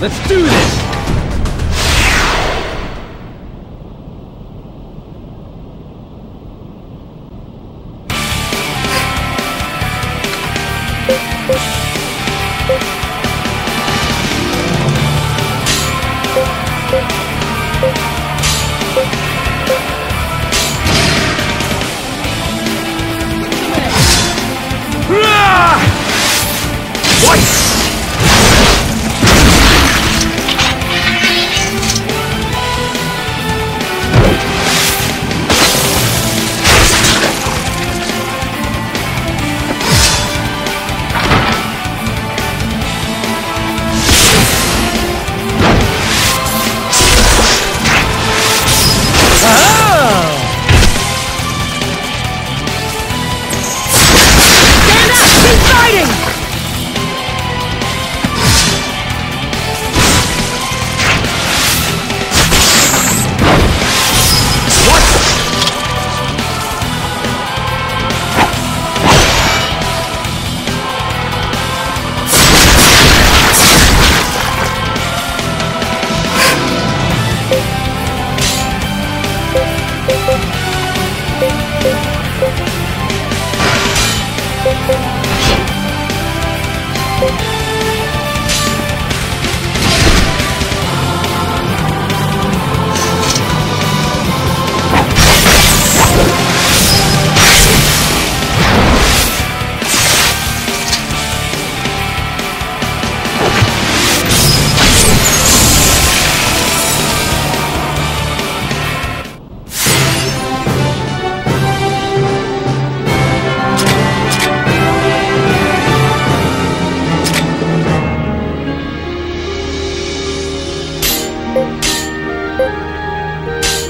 Let's do this!